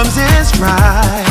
arms is right.